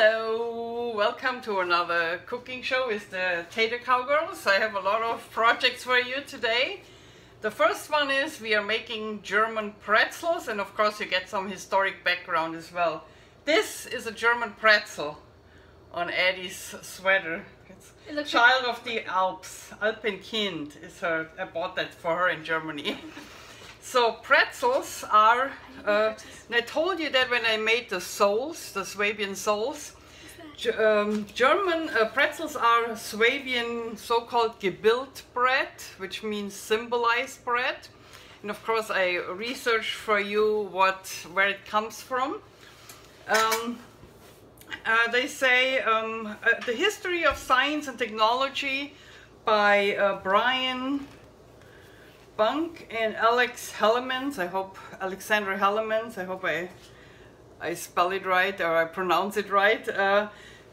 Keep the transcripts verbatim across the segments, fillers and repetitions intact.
Hello, welcome to another cooking show with the Tater Cowgirls. I have a lot of projects for you today. The first one is we are making German pretzels, and of course you get some historic background as well. This is a German pretzel on Addie's sweater. It's it Child like of the Alps, Alpenkind is her. I bought that for her in Germany. So pretzels are, uh, and I told you that when I made the soles, the Swabian soles, G um, German uh, pretzels are Swabian so-called Gebildbrot, which means symbolized bread. And of course I researched for you what where it comes from. Um, uh, they say um, uh, the history of science and technology by uh, Brian Bunk and Alex Hellemans. I hope Alexander Hellemans. I hope I I spell it right or I pronounce it right. Uh,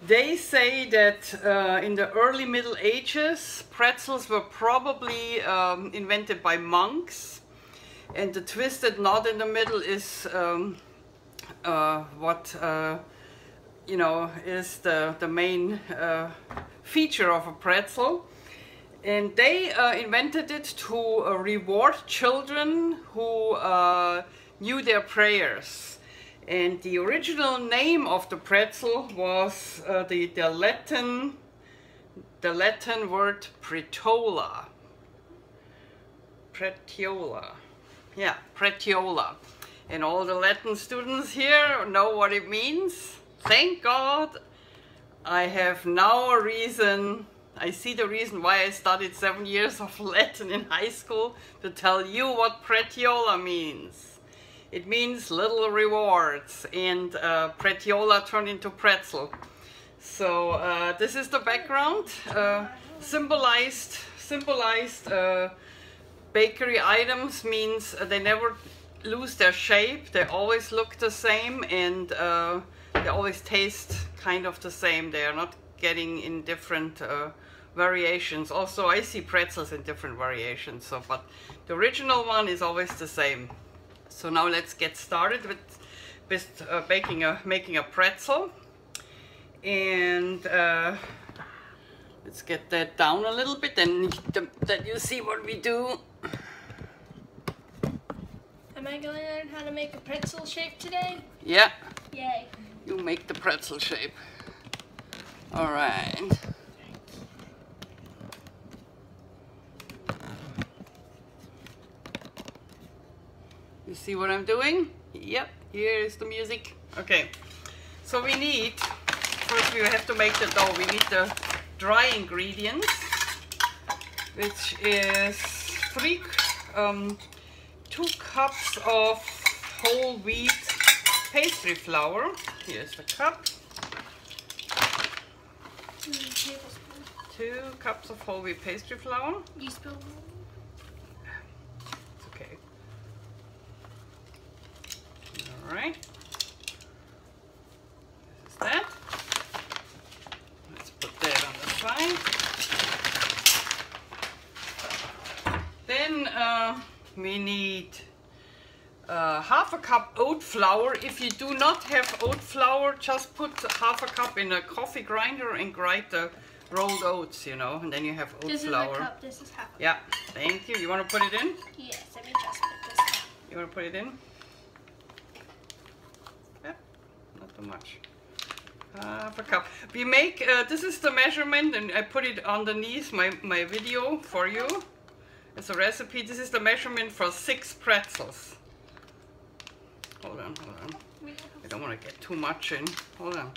they say that uh, in the early Middle Ages, pretzels were probably um, invented by monks, and the twisted knot in the middle is um, uh, what uh, you know is the the main uh, feature of a pretzel. And they uh, invented it to uh, reward children who uh, knew their prayers. And the original name of the pretzel was uh, the, the Latin the Latin word Pretiola. Pretiola. Yeah, Pretiola. And all the Latin students here know what it means. Thank God I have now a reason. I see the reason why I studied seven years of Latin in high school, to tell you what Pretiola means. It means little rewards, and uh, Pretiola turned into pretzel. So uh, this is the background, uh, symbolized, symbolized uh, bakery items means they never lose their shape, they always look the same, and uh, they always taste kind of the same. They are not getting in different uh, variations. Also, I see pretzels in different variations, so but the original one is always the same. So now let's get started with with uh, baking a making a pretzel, and uh, let's get that down a little bit, and then you see what we do. Am I going to learn how to make a pretzel shape today? Yeah. Yay! You make the pretzel shape. All right. You see what I'm doing? Yep, here's the music. Okay, so we need, first we have to make the dough. We need the dry ingredients, which is three, um, two cups of whole wheat pastry flour. Here's the cup. Two cups of whole wheat pastry flour. You spilled more. It's okay. All right. This is that. Let's put that on the side. Then uh, we need uh, half a cup oat flour. If you do not have oat flour, just put half a cup in a coffee grinder and grind the rolled oats, you know, and then you have oat this flour. This is a cup, this is half a cup. Yeah, thank you. You want to put it in? Yes, let me just put this down. You want to put it in? Yep, not too much. Half a cup. We make, uh, this is the measurement, and I put it underneath my, my video for you. It's a recipe. This is the measurement for six pretzels. Hold on, hold on. I don't want to get too much in. Hold on.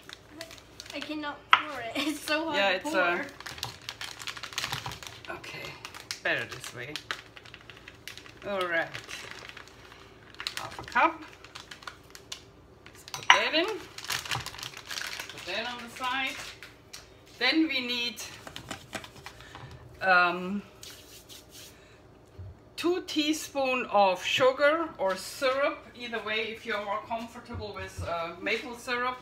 I cannot pour it. It's so hard yeah, to pour. Yeah, it's uh, okay. Better this way. All right. Half a cup. Let's put that in. Put that on the side. Then we need um, two teaspoons of sugar or syrup. Either way, if you're more comfortable with uh, maple syrup.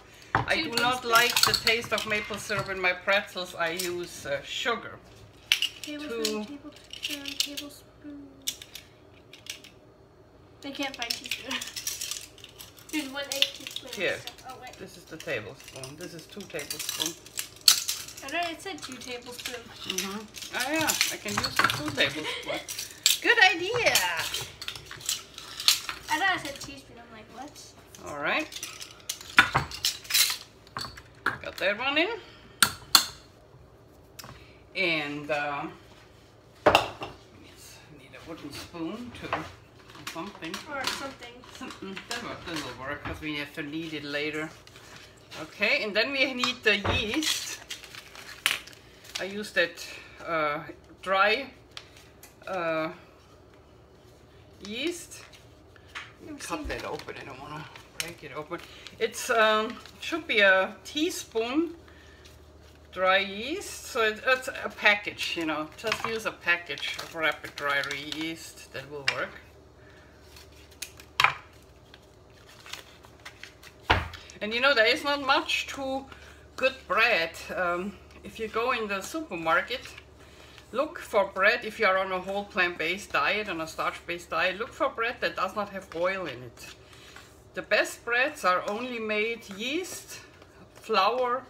I do not like the taste of maple syrup in my pretzels. I use uh, sugar. Tablespoon, Two. tablespoon, tablespoon. I can't find teaspoon. There's one egg teaspoon. Here. Oh, wait. This is the tablespoon. This is two tablespoons. I thought it said two tablespoons. Mm-hmm. Oh yeah, I can use the two tablespoons. Good idea. I thought it said teaspoon. I'm like, what? All right. Got that one in. And uh, yes, I need a wooden spoon too. Or something. Or something. Something. This will work because we have to knead it later. Okay, and then we need the yeast. I use that uh, dry uh, yeast. Cut that open. I don't want to break it open. It's um, should be a teaspoon dry yeast. So it, it's a package, you know. Just use a package of rapid dry yeast. That will work. And you know, there is not much to good bread. Um, if you go in the supermarket, look for bread. If you are on a whole plant-based diet, on a starch-based diet, look for bread that does not have oil in it. The best breads are only made yeast, flour,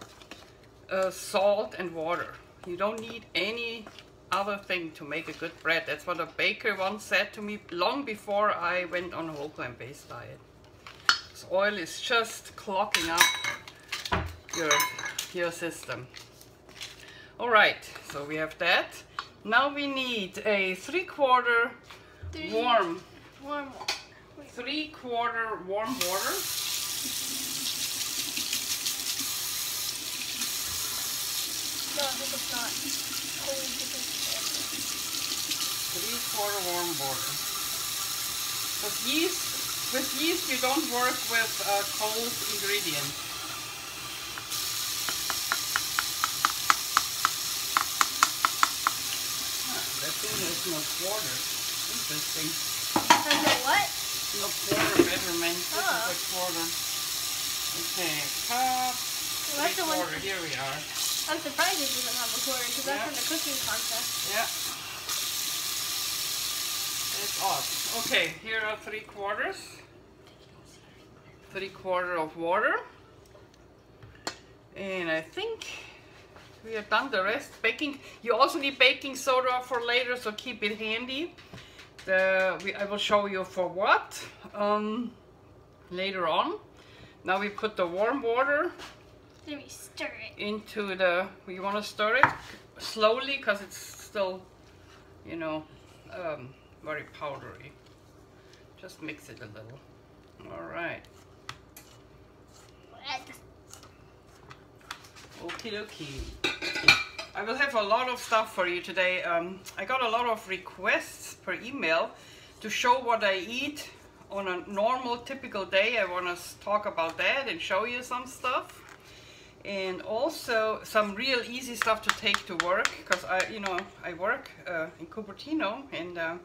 uh, salt and water. You don't need any other thing to make a good bread. That's what a baker once said to me long before I went on a whole plant-based diet. Oil is just clogging up your, your system. All right, so we have that. Now we need a three-quarter three, warm, warm three-quarter warm water. No, this is not. Three-quarter warm water. But yeast. With yeast, you don't work with uh, cold ingredients. Ah, that thing has no water. Interesting. Has no what? No quarter measurement. This oh. is a quarter. Okay, cup. Well, that's the one. Here we are. I'm surprised it doesn't have a quarter because yeah. that's from the cooking contest. Yeah. It's odd. Okay, here are three quarters. Three quarter of water. And I think we have done the rest. Baking. You also need baking soda for later, so keep it handy. The, we, I will show you for what um, later on. Now we put the warm water. Let me stir it. Into the. We want to stir it slowly because it's still, you know. Um, very powdery. Just mix it a little. Alright. Okie dokie. I will have a lot of stuff for you today. Um, I got a lot of requests per email to show what I eat on a normal, typical day. I want to talk about that and show you some stuff. And also some real easy stuff to take to work because I, you know, I work uh, in Cupertino and uh,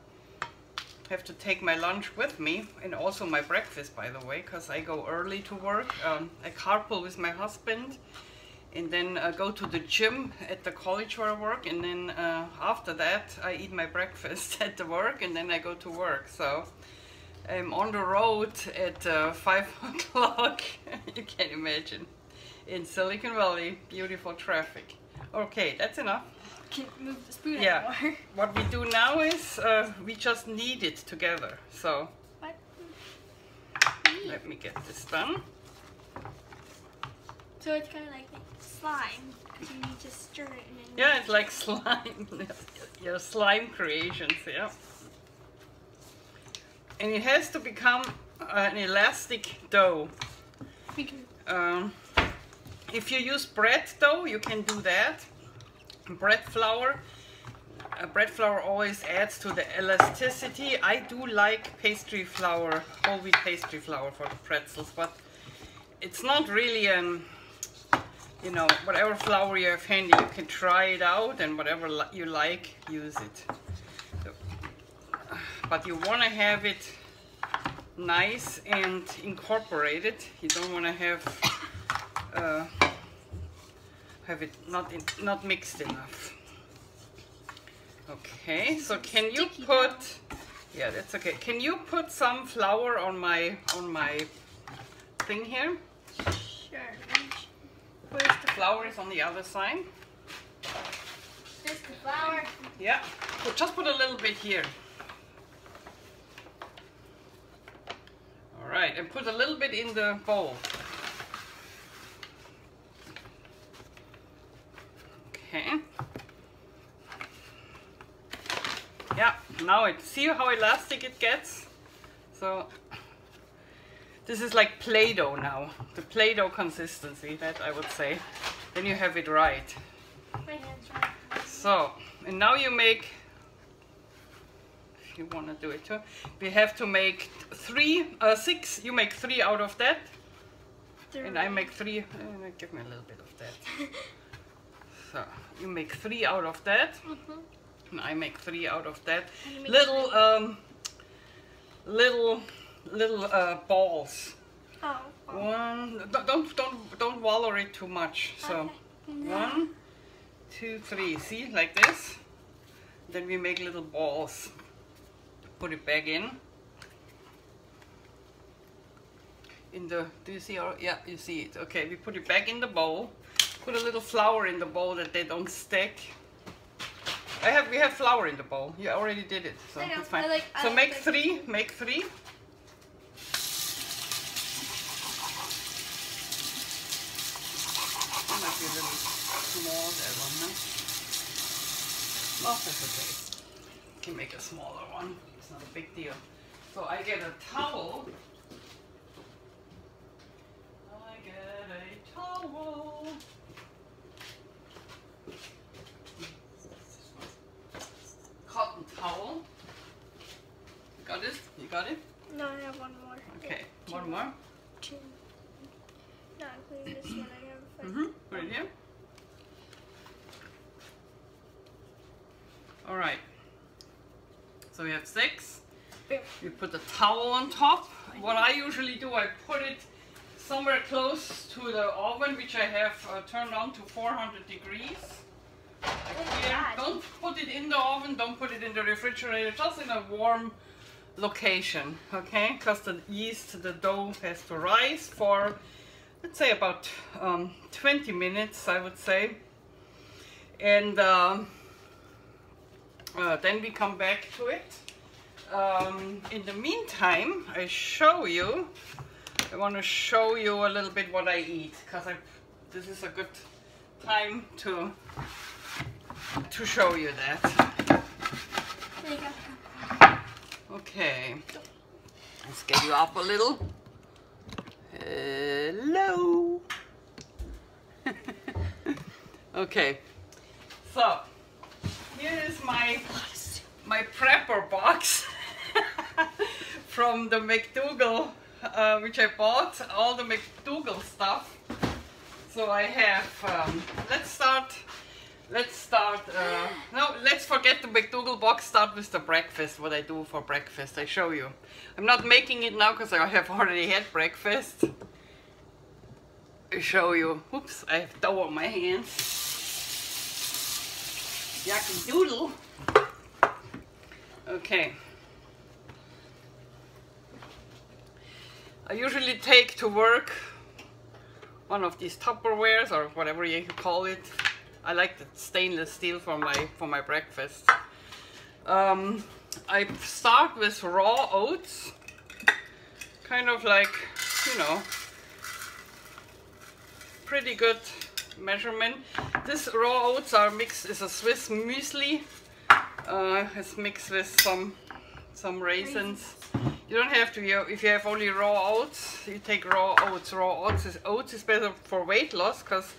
have to take my lunch with me and also my breakfast, by the way, because I go early to work. Um, I carpool with my husband and then uh, go to the gym at the college where I work, and then uh, after that I eat my breakfast at the work and then I go to work. So I'm on the road at uh, five o'clock. You can imagine. In Silicon Valley, beautiful traffic. Okay, that's enough. Can't move the spoon yeah. anymore. What we do now is uh, we just knead it together. So what? Let me get this done. So it's kind of like slime, because you need to stir it. And then yeah, it's like slime. Your slime creations, yeah. And it has to become an elastic dough. We can um, If you use bread dough, you can do that. Bread flour, uh, bread flour always adds to the elasticity. I do like pastry flour, whole wheat pastry flour for the pretzels, but it's not really an, you know, whatever flour you have handy, you can try it out, and whatever li you like, use it. But you want to have it nice and incorporated. You don't want to have Uh, have it not in, not mixed enough. Okay, so can you put? Yeah, that's okay. Can you put some flour on my on my thing here? Sure. flour is on the other side. Just the flour? Yeah, we'll just put a little bit here. All right, and put a little bit in the bowl. Okay. Yeah, now it, see how elastic it gets? So this is like Play-Doh now, the Play-Doh consistency, that I would say. Then you have it right. My hands right. So, and now you make, if you want to do it too, we have to make three, uh, six, you make three out of that. Three. And I make three, uh, give me a little bit of that. So, you make three out of that. Mm-hmm. And I make three out of that. Little, um, little... little uh, balls. Oh, oh. One. Don't don't don't wallow it too much. So okay. One, two, three. See, like this. Then we make little balls. Put it back in. In the. Do you see? Our, yeah, you see it. Okay, we put it back in the bowl. Put a little flour in the bowl that they don't stick. I have. We have flour in the bowl. You already did it, so it's fine. I like, I so like make three. Thing. Make three. Might be a little small, that one, huh? Oh, that's okay. You can make a smaller one. It's not a big deal. So I get a towel. I get a towel. Cotton towel. You got it? You got it? No, I have one more. Okay, yeah. One more? Two. No, including this one. I have. Mm-hmm. Put it here. All right. So we have six. We put the towel on top. What I usually do, I put it somewhere close to the oven, which I have uh, turned on to four hundred degrees. Yeah. Don't put it in the oven. Don't put it in the refrigerator. Just in a warm location, okay? Because the yeast, the dough has to rise for, let's say, about um, twenty minutes, I would say, and uh, uh, then we come back to it. Um, in the meantime, I show you, I want to show you a little bit what I eat, because this is a good time to to show you that. There you go. Okay, let's scale you up a little. Hello. Okay, so here is my my prepper box from the McDougall, uh, which I bought all the McDougall stuff. So I have. Um, let's start. Let's start, uh, no, let's forget the McDougall box, start with the breakfast, what I do for breakfast, I show you. I'm not making it now because I have already had breakfast. I show you, oops, I have dough on my hands. Yucky doodle. Okay. I usually take to work one of these Tupperwares or whatever you call it. I like the stainless steel for my for my breakfast. Um, I start with raw oats, kind of like, you know, pretty good measurement. This raw oats are mixed. It's a Swiss muesli. Uh, it's mixed with some some raisins. You don't have to. If you have only raw oats, you take raw oats. Raw oats is oats is better for weight loss because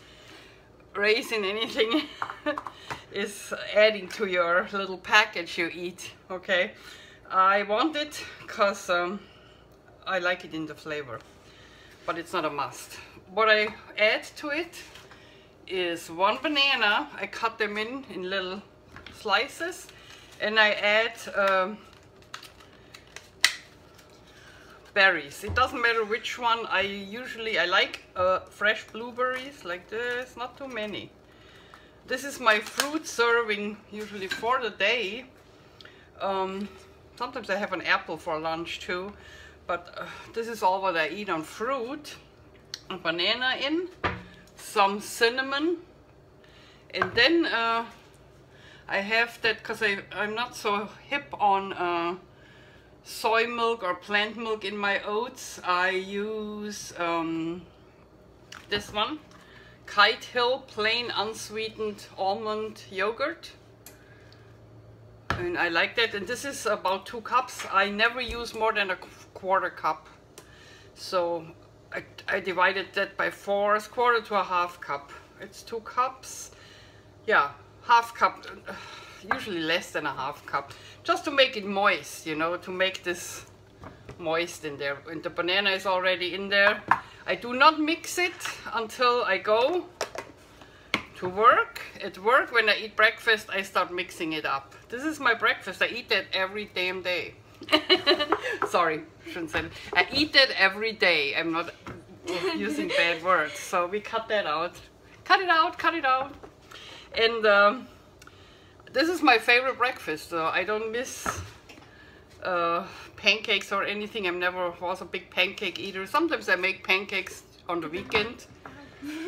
raisin anything is adding to your little package you eat. Okay, I want it because um, I like it in the flavor, but it's not a must. What I add to it is one banana. I cut them in in little slices, and I add um, berries. It doesn't matter which one. I usually I like uh, fresh blueberries like this, not too many. This is my fruit serving usually for the day. Um, sometimes I have an apple for lunch too, but uh, this is all what I eat on fruit. A banana in, some cinnamon, and then uh, I have that because I'm not so hip on uh, soy milk or plant milk in my oats. I use um, this one, Kite Hill plain unsweetened almond yogurt, and I like that. And this is about two cups. I never use more than a quarter cup, so I, I divided that by four, quarter to a half cup. It's two cups, yeah, half cup, usually less than a half cup, just to make it moist, you know, to make this moist in there. And the banana is already in there. I do not mix it until I go to work. At work, when I eat breakfast, I start mixing it up. This is my breakfast. I eat that every damn day. Sorry, shouldn't say that. I eat that every day. I'm not using bad words, so we cut that out. Cut it out, cut it out. And um, this is my favorite breakfast, so I don't miss uh, pancakes or anything. I never was a big pancake eater. Sometimes I make pancakes on the weekend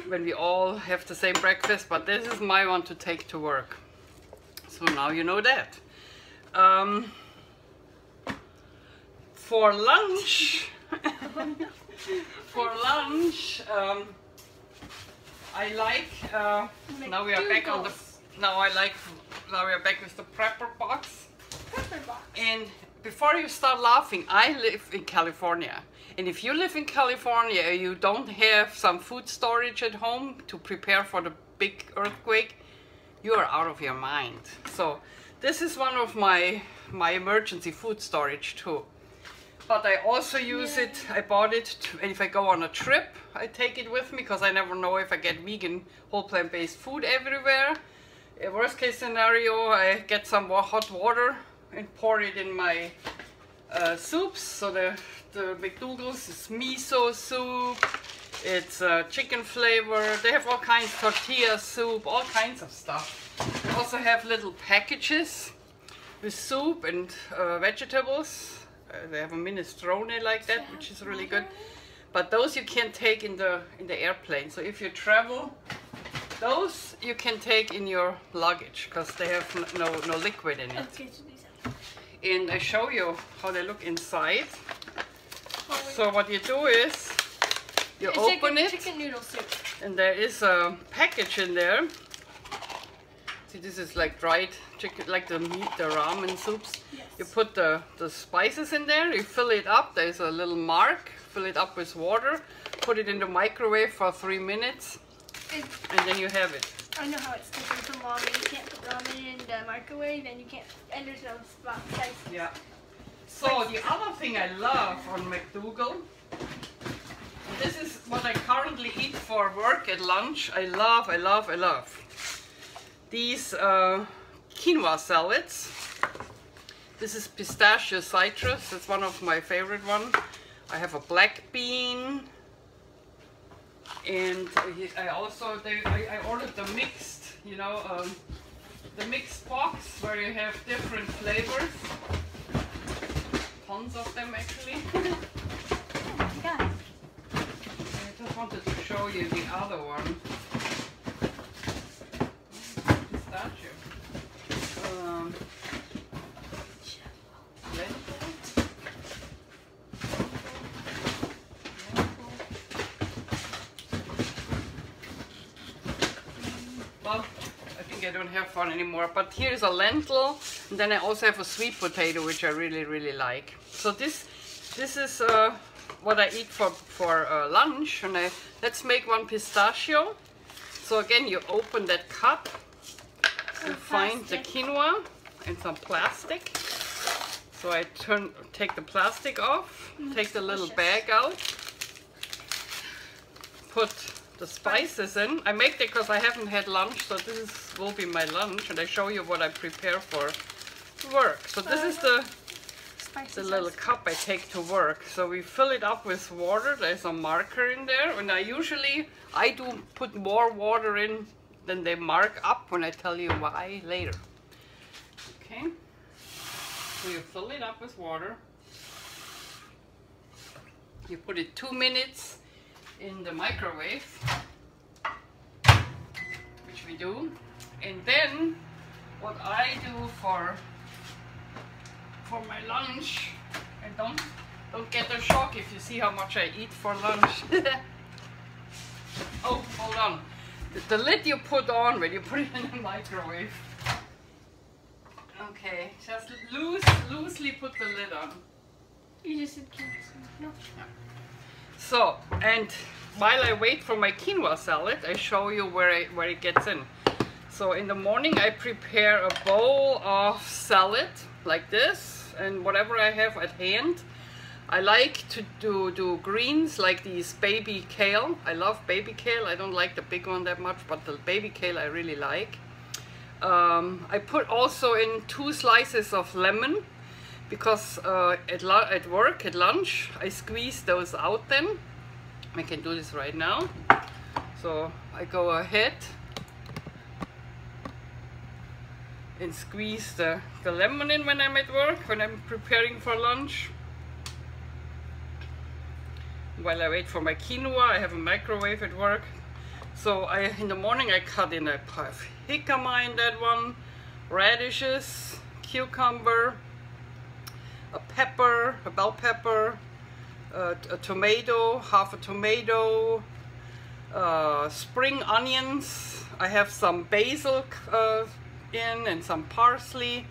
when we all have the same breakfast, but this is my one to take to work. So now you know that. Um, for lunch, for lunch, um, I like. Uh, now we are back on the. Now I like. Now we are back with the prepper box. Prepper box. And before you start laughing, I live in California. And if you live in California, you don't have some food storage at home to prepare for the big earthquake, you are out of your mind. So this is one of my, my emergency food storage too. But I also use yeah. it, I bought it, to, and if I go on a trip, I take it with me, because I never know if I get vegan, whole plant-based food everywhere. In worst case scenario, I get some more hot water and pour it in my uh, soups. So the, the McDougall's is miso soup, it's uh, chicken flavor, they have all kinds of tortilla soup, all kinds of stuff. They also have little packages with soup and uh, vegetables. Uh, they have a minestrone like that, which is really good. But those you can't take in the, in the airplane. So if you travel, those you can take in your luggage, because they have no, no liquid in it. And I show you how they look inside. So what you do is, you it's open like it, chicken noodle soup. And there is a package in there. See, this is like dried chicken, like the meat, the ramen soups. Yes. You put the, the spices in there, you fill it up, there's a little mark, fill it up with water, put it in the microwave for three minutes, and then you have it. I know how it's different from ramen. You can't put ramen in the microwave, and you can't, and there's no spices. Yeah. So the other thing I love on McDougall, this is what I currently eat for work at lunch. I love, I love, I love these uh, quinoa salads. This is pistachio citrus. It's one of my favorite ones. I have a black bean. And I also, they, I ordered the mixed, you know, um, the mixed box where you have different flavors. Tons of them actually. Oh my God. I just wanted to show you the other one. Pistachio. Um, I don't have one anymore, but here's a lentil, and then I also have a sweet potato, which I really really like. So this this is uh, what I eat for, for uh, lunch. And I, let's make one pistachio. So again, you open that cup, you find the quinoa and some plastic. So I turn take the plastic off, take the little bag out, put the spices in. I make that because I haven't had lunch, so this is, will be my lunch, and I show you what I prepare for work. So this is the, the little cup I take to work. So we fill it up with water. There's a marker in there, and I usually, I do put more water in than they mark up, when I tell you why later. Okay, so you fill it up with water. You put it two minutes in the microwave, which we do. And then what I do for for my lunch, and don't don't get a shock if you see how much I eat for lunch. Oh, hold on. The, the lid you put on when you put it in the microwave. Okay, just loose, loosely put the lid on. You just said quinoa. No. So, and while I wait for my quinoa salad, I show you where I, where it gets in. So in the morning, I prepare a bowl of salad like this, and whatever I have at hand. I like to do, do greens like these baby kale. I love baby kale. I don't like the big one that much, but the baby kale I really like. Um, I put also in two slices of lemon, because uh, at, at work, at lunch, I squeeze those out then. I can do this right now. So I go ahead and squeeze the, the lemon in when I'm at work, when I'm preparing for lunch. While I wait for my quinoa, I have a microwave at work. So I, in the morning I cut in a pie of jicama in that one, radishes, cucumber, a pepper, a bell pepper, a, a tomato, half a tomato, uh, spring onions. I have some basil uh, in and some parsley.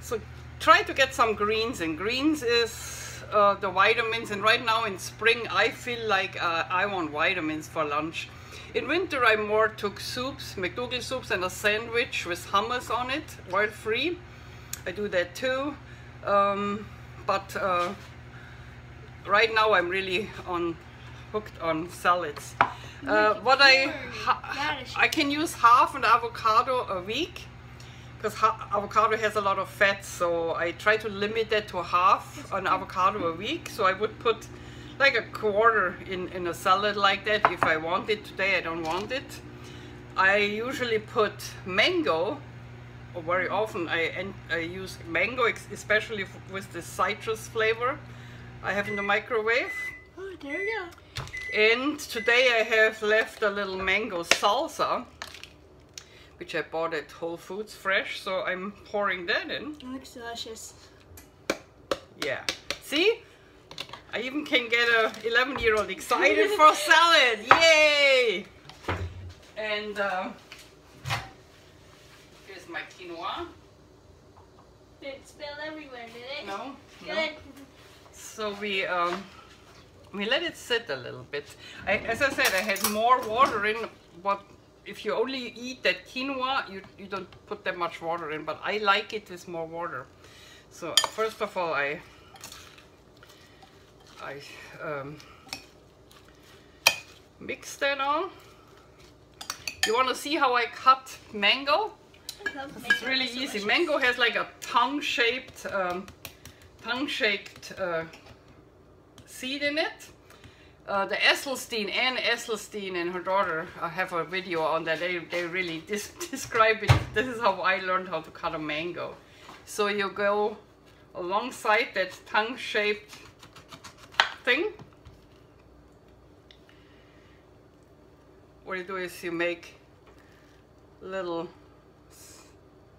So try to get some greens, and greens is Uh, the vitamins, and right now in spring I feel like uh, I want vitamins for lunch. In winter I more took soups, McDougall soups, and a sandwich with hummus on it, oil free. I do that too, um, but uh, right now I'm really on hooked on salads. Uh, what I I can use half an avocado a week, because avocado has a lot of fat, so I try to limit that to half an avocado a week. So I would put like a quarter in, in a salad like that if I want it. Today I don't want it. I usually put mango, or very often I, I use mango, especially with the citrus flavor I have in the microwave. Oh, there you go. And today I have left a little mango salsa, which I bought at Whole Foods fresh, so I'm pouring that in. It looks delicious. Yeah. See? I even can get a eleven year old excited for salad. Yay! And uh, here's my quinoa. Did it spill everywhere, did it? No. Good. No. So we um, we let it sit a little bit. I, as I said, I had more water in what. If you only eat that quinoa, you, you don't put that much water in, but I like it with more water. So first of all, I I um, mix that all. You want to see how I cut mango? I love mango. It's really easy. So mango has like a tongue-shaped um, tongue-shaped uh, seed in it. Uh, the Esselstein, Anne Esselstein, and her daughter uh, have a video on that. They, they really describe it. This is how I learned how to cut a mango. So you go alongside that tongue-shaped thing. What you do is you make little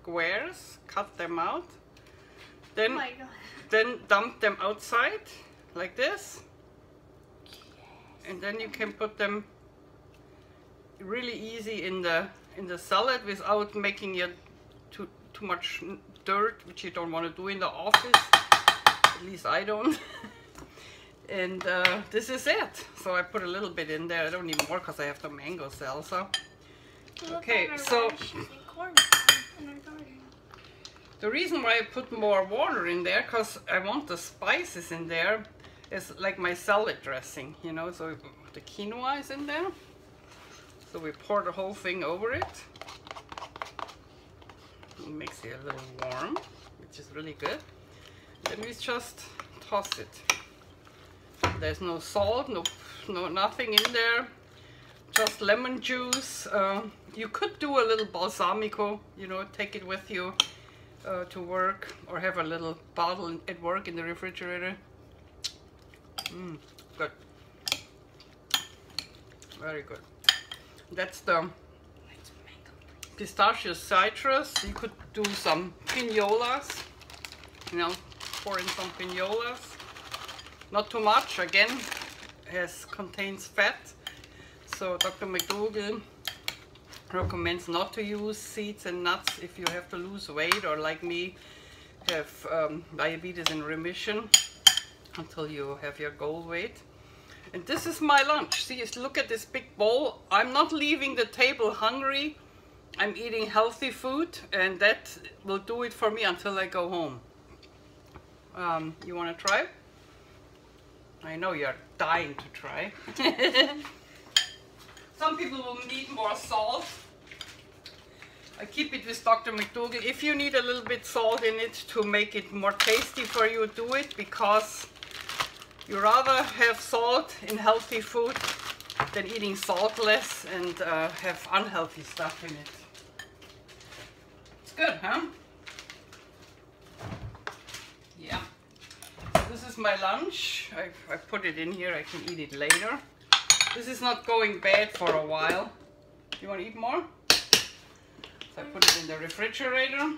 squares, cut them out, then, oh my God. then dump them outside like this. And then you can put them really easy in the in the salad without making it too too much dirt, which you don't want to do in the office. At least I don't. And uh, this is it. So I put a little bit in there. I don't need more because I have the mango salsa. Okay, so the reason why I put more water in there, because I want the spices in there. It's like my salad dressing, you know, so the quinoa is in there. So we pour the whole thing over it. It makes it a little warm, which is really good. Then we just toss it. There's no salt, no, no nothing in there. Just lemon juice. Uh, you could do a little balsamico, you know, take it with you uh, to work, or have a little bottle at work in the refrigerator. Mm, good. Very good. That's the pistachio citrus. You could do some pinolas, you know, pour in some pinolas. Not too much, again, as contains fat. So Doctor McDougall recommends not to use seeds and nuts if you have to lose weight or, like me, have um, diabetes in remission until you have your goal weight. And this is my lunch. See, look at this big bowl. I'm not leaving the table hungry. I'm eating healthy food, and that will do it for me until I go home. Um, you want to try? I know you're dying to try. Some people will need more salt. I keep it with Doctor McDougall. If you need a little bit salt in it to make it more tasty for you, do it, because you rather have salt in healthy food than eating saltless and uh, have unhealthy stuff in it. It's good, huh? Yeah. This is my lunch. I, I put it in here. I can eat it later. This is not going bad for a while. You want to eat more? So I put it in the refrigerator.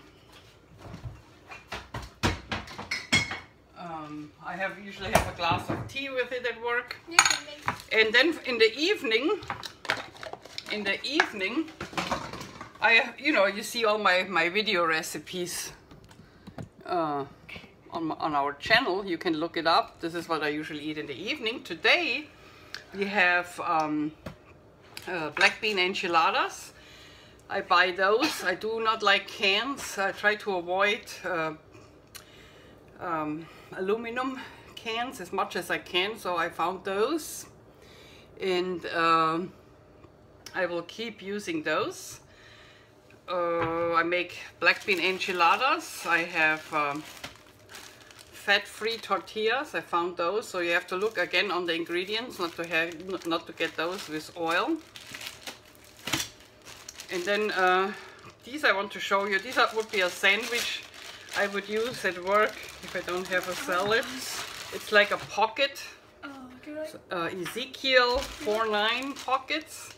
Um, I have usually have a glass of tea with it at work. You can make it. And then in the evening, in the evening, I you know you see all my my video recipes uh, on my, on our channel. You can look it up. This is what I usually eat in the evening. Today we have um, uh, black bean enchiladas. I buy those. I do not like cans. I try to avoid uh, um, aluminum cans as much as I can, so I found those, and uh, I will keep using those. Uh, I make black bean enchiladas. I have um, fat-free tortillas. I found those, so you have to look again on the ingredients, not to have, not to get those with oil. And then uh, these I want to show you. These are, would be a sandwich I would use at work if I don't have a salad. It's like a pocket. Uh, Ezekiel four nine pockets.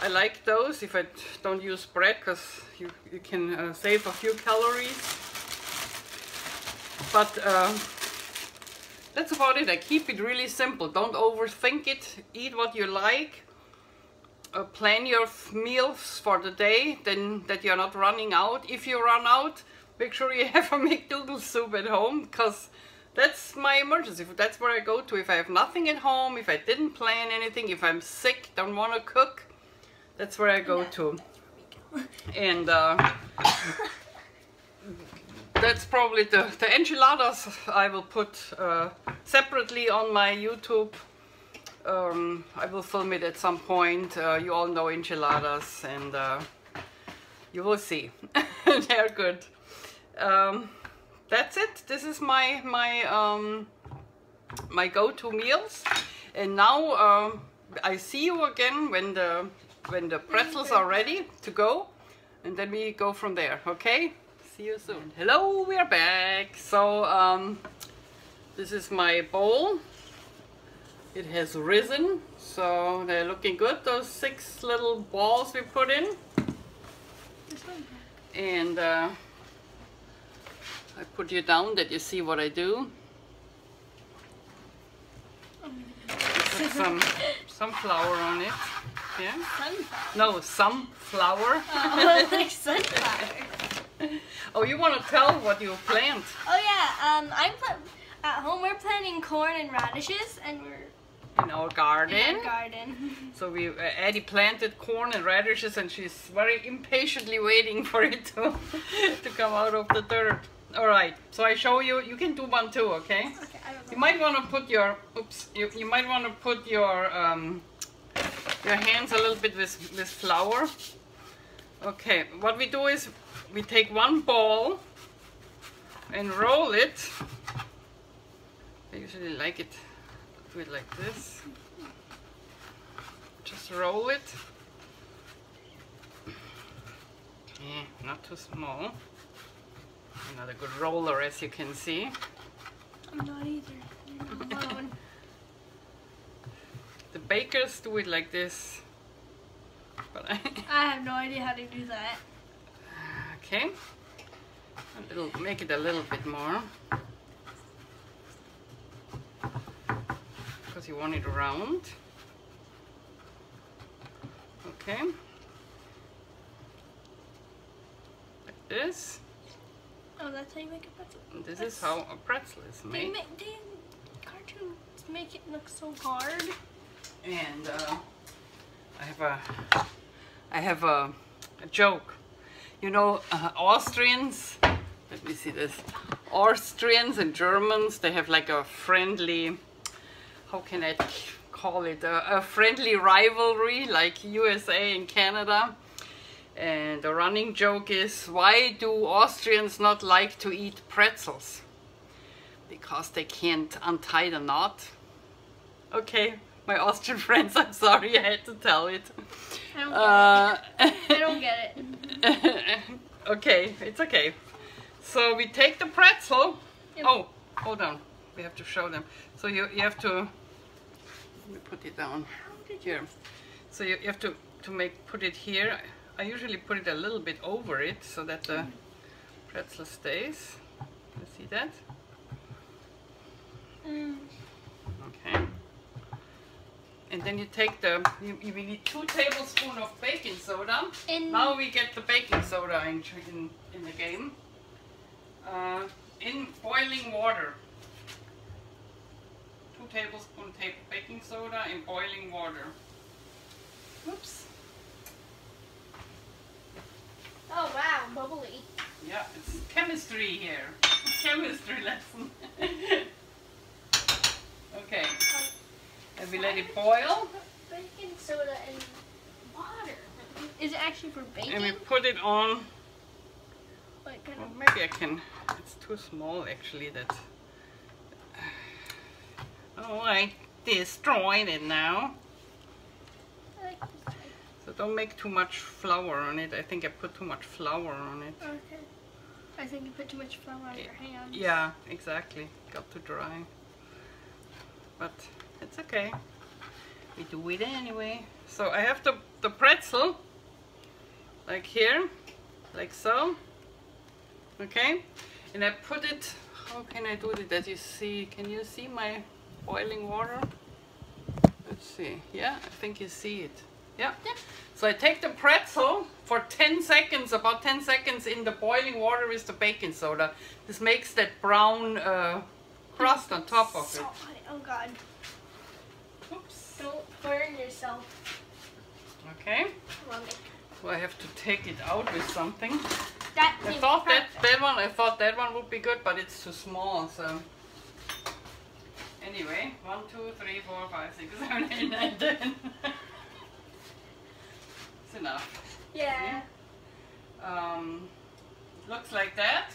I like those if I don't use bread, because you, you can uh, save a few calories. But uh, that's about it. I keep it really simple. Don't overthink it. Eat what you like. Uh, plan your meals for the day, then that you're not running out. If you run out, make sure you have a McDougall soup at home, because that's my emergency. That's where I go to if I have nothing at home, if I didn't plan anything, if I'm sick, don't want to cook. That's where I go yeah. to. And uh, that's probably the, the enchiladas I will put uh, separately on my YouTube. Um, I will film it at some point. Uh, you all know enchiladas, and uh, you will see. They're good. Um, that's it. This is my my um, my go-to meals. And now um, I see you again when the when the pretzels are ready to go, and then we go from there. Okay. See you soon. Hello, we are back. So um, this is my bowl. It has risen, so they're looking good, those six little balls we put in. And uh, I put you down that you see what I do. Put some some flour on it. Yeah? Sunflower. No, some flour. Oh, like sunflower. Oh, you want to tell what you plant? Oh yeah, um, I'm at home we're planting corn and radishes, and we're in our garden. In our garden. So we, uh, Addie planted corn and radishes, and she's very impatiently waiting for it to to come out of the dirt. All right. So I show you. You can do one too, okay? Okay. I don't know. You might want to put your oops. You you might want to put your um your hands a little bit with with flour. Okay. What we do is we take one ball and roll it. I usually like it. Do it like this. Just roll it. Yeah, not too small. I'm not a good roller, as you can see. I'm not either. You're not alone. The bakers do it like this. but I... I have no idea how to do that. Okay. A little, make it a little bit more. Because you want it round. Okay. Like this. Oh, that's how you make a pretzel. This that's... is how a pretzel is made. They, make, they cartoons make it look so hard. And uh, I have a, I have a, a joke. You know, uh, Austrians. Let me see this. Austrians and Germans. They have like a friendly. How can I call it? A, a friendly rivalry, like U S A and Canada. And the running joke is, why do Austrians not like to eat pretzels? Because they can't untie the knot. Okay, my Austrian friends, I'm sorry, I had to tell it. I don't uh, get it. I don't get it. Okay, it's okay. So we take the pretzel. Yep. Oh, hold on. We have to show them. So you, you have to... Let me put it down here. So you, you have to, to make put it here. I usually put it a little bit over it so that the pretzel stays. You see that? Mm. Okay. And then you take the, you, you, we need two tablespoons of baking soda. And now we get the baking soda in, in, in the game. Uh, in boiling water. Two tablespoons of baking soda in boiling water. Oops. Oh wow, bubbly. Yeah, it's chemistry here. Chemistry lesson. Okay. And we let it boil. Baking soda and water. Is it actually for baking? And we put it on. What kind well, of maybe I can. It's too small actually. That. Oh, I destroyed it now. I like this. So don't make too much flour on it. I think I put too much flour on it. Okay. I think you put too much flour on it, your hands. Yeah, exactly. Got to dry. But it's okay. We do it anyway. So I have the, the pretzel. Like here. Like so. Okay. And I put it... How can I do it that you see? Can you see my boiling water? Let's see. Yeah, I think you see it. Yeah. Yep. So I take the pretzel for ten seconds, about ten seconds in the boiling water with the baking soda. This makes that brown uh, crust on top of it. Oh, oh God. Oops. Don't burn yourself. Okay. So I have to take it out with something. That I thought that, that one, I thought that one would be good, but it's too small, so. Anyway, one, two, three, four, five, six, seven, eight, nine, ten. Enough. Yeah. Um, looks like that.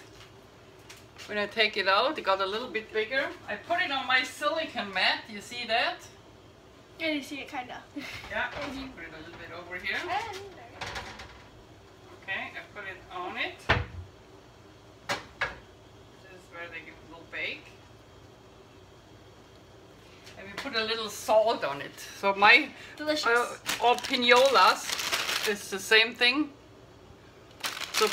When I take it out, it got a little bit bigger. I put it on my silicone mat. You see that? Yeah, you see it kind of. Yeah. Mm-hmm. Put it a little bit over here. Okay, I put it on it. This is where they give it a little bake. And we put a little salt on it. So my delicious uh, Alpeniolas. It's the same thing. So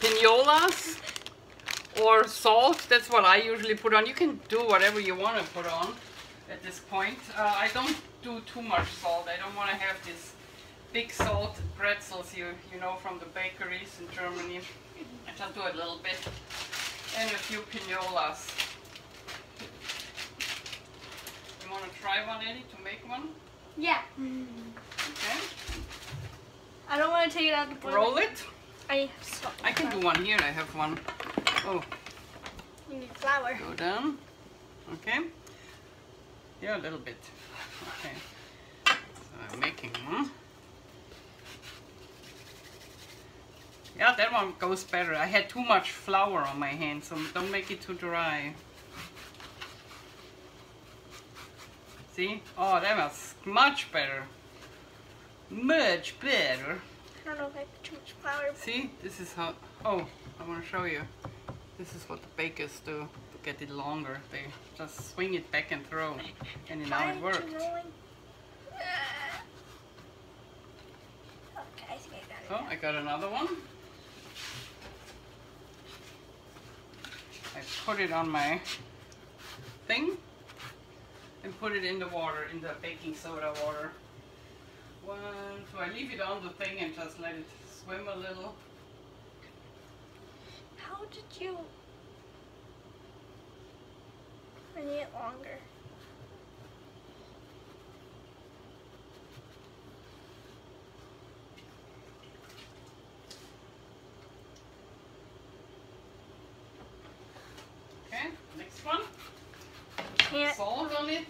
piniolas or salt, that's what I usually put on. You can do whatever you want to put on at this point. Uh, I don't do too much salt. I don't want to have this big salt pretzels, you, you know, from the bakeries in Germany. I just do a little bit. And a few piniolas. You want to try one, Eddie, to make one? Yeah. Mm. Okay. I don't want to take it out of the roll it. I stop. I can do one here. I have one. Oh. You need flour. Go down. Okay. Yeah, a little bit. Okay. So I'm making one. Yeah, that one goes better. I had too much flour on my hand, so don't make it too dry. See? Oh, that was much better. Much better. I don't know if I put too much flour. See? This is how... Oh, I want to show you. This is what the bakers do to get it longer. They just swing it back and throw. And now it worked. I got another one. I put it on my thing and put it in the water, in the baking soda water. Well, so I leave it on the thing and just let it swim a little. How did you... I need it longer. Okay, next one. Put salt on it.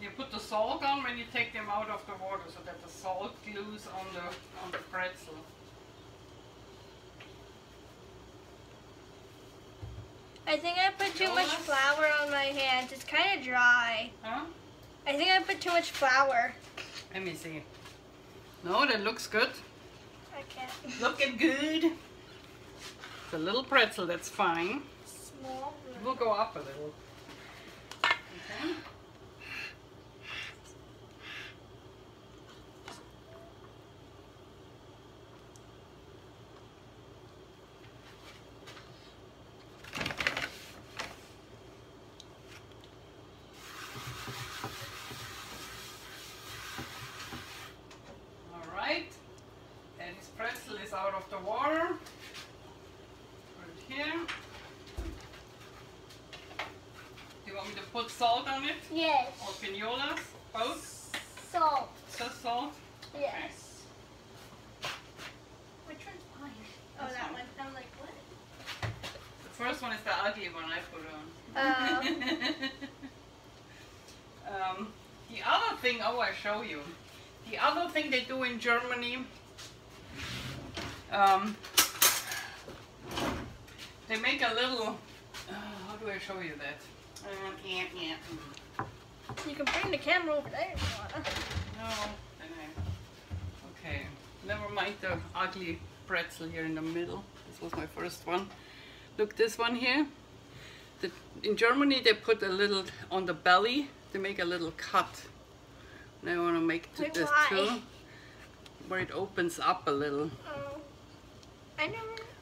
You put the salt on when you take them out of the water so that the salt glues on the on the pretzel. I think I put too much flour on my hands. It's kind of dry. Huh? I think I put too much flour. Let me see. No, that looks good. I can't. Looking good. It's a little pretzel, that's fine. Small. We'll go up a little. Okay. Show you. The other thing they do in Germany, um, they make a little, uh, how do I show you that? Um, yeah, yeah. You can bring the camera over there if you want. No, then I, okay, never mind the ugly pretzel here in the middle. This was my first one. Look, this one here. The, in Germany they put a little on the belly, they make a little cut. Now I want to make to this too, where it opens up a little. Oh, I know.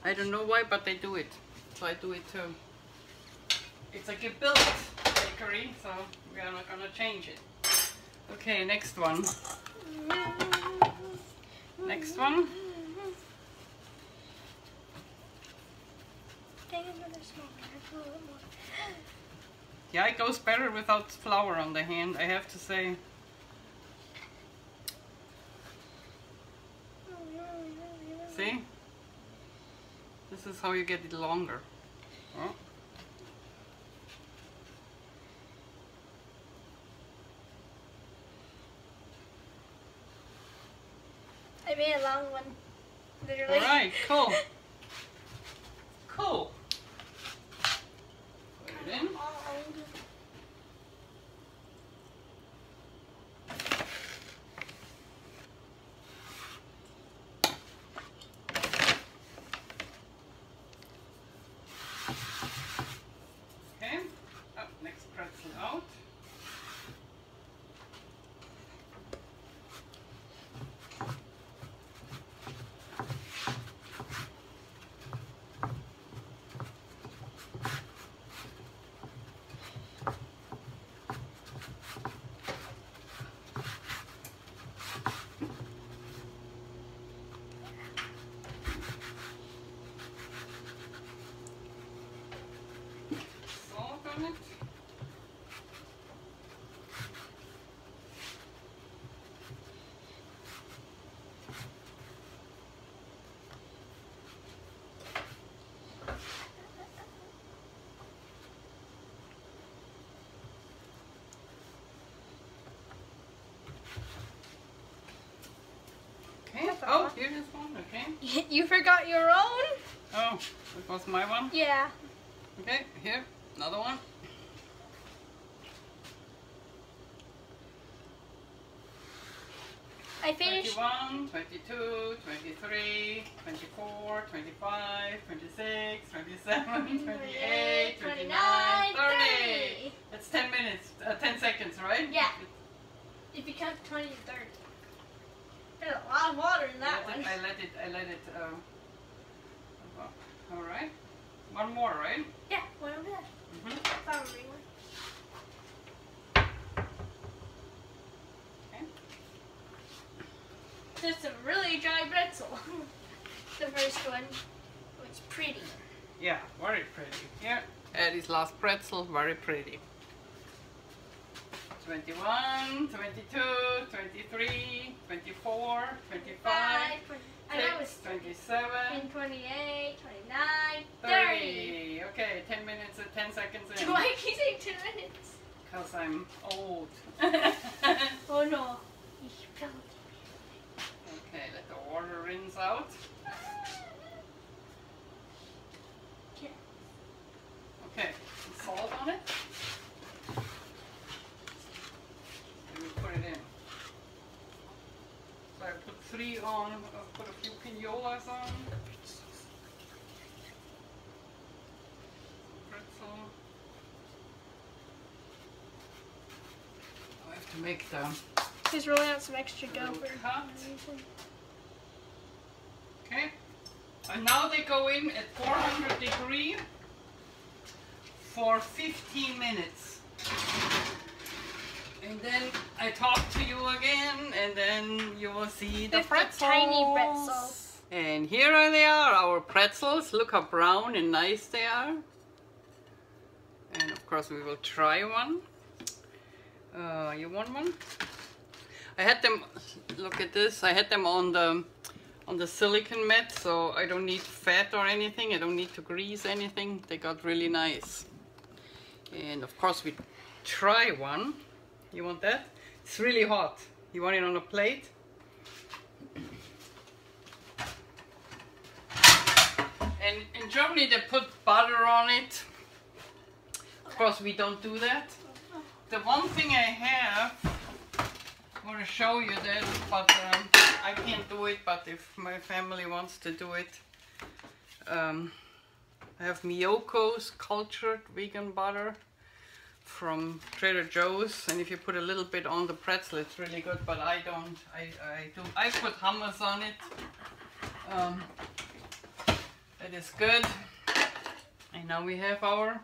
I don't know why, but they do it. So I do it too. It's like a built bakery, so we are not going to change it. Okay, next one. Next one. Take another smaller. Yeah, it goes better without flour on the hand, I have to say. See? This is how you get it longer. Oh. I made a long one, literally. All right, cool. Cool. Put it in. Oh, here's this one, okay. You forgot your own? Oh, that was my one? Yeah. Okay, here, another one. I finished. twenty-one, twenty-two, twenty-three, twenty-four, twenty-five, twenty-six, twenty-seven, twenty-eight, twenty-nine, thirty. That's ten minutes, uh, ten seconds, right? Yeah. If you count twenty to thirty. There's a lot of water in that one. I let it, I let it, um, up. All right. One more, right? Yeah, one over there. Mm-hmm. Probably one. Okay. That's a really dry pretzel. The first one was pretty. Yeah, very pretty. Yeah. Eddie's last pretzel, very pretty. twenty-one, twenty-two, twenty-three, twenty-four, twenty-five, twenty-six, and I was twenty-seven, twenty-eight, twenty-nine, thirty. Okay, ten minutes, ten seconds in. Why do you say ten minutes? Because I'm old. Oh no. Okay, let the water rinse out. Okay, salt on it. Three on, I'll put a few pinolas on. Pretzel. I have to make the. Just rolling out some extra dough for cut. Okay. And now they go in at four hundred degrees for fifteen minutes. And then I talk to you again, and then you will see the pretzels. The tiny pretzels. And here they are, our pretzels. Look how brown and nice they are. And of course we will try one. Uh, you want one? I had them, look at this, I had them on the, on the silicone mat, so I don't need fat or anything. I don't need to grease anything. They got really nice. And of course we try one. You want that? It's really hot. You want it on a plate? And in Germany they put butter on it. Of course we don't do that. The one thing I have, I want to show you that, but um, I can't do it, but if my family wants to do it. Um, I have Miyoko's cultured vegan butter from Trader Joe's, and if you put a little bit on the pretzel it's really good, but I don't, I, I do, I put hummus on it, um, that is good. And now we have our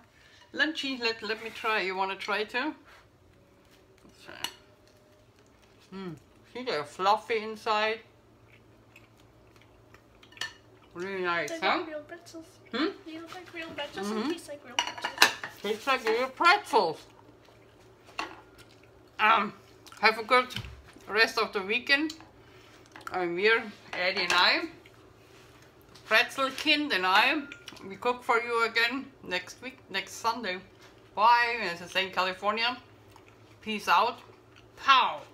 lunchy. Let, let me try, you want to try too? Mm. See, they're fluffy inside, really nice, they huh? Like real pretzels. Hmm? They look like real pretzels, mm-hmm. And taste like real pretzels. Tastes like little pretzels. Um, have a good rest of the weekend. I'm here, Eddie and I, Pretzelkind and I. We cook for you again next week, next Sunday. Bye. This is Saint California. Peace out. Pow.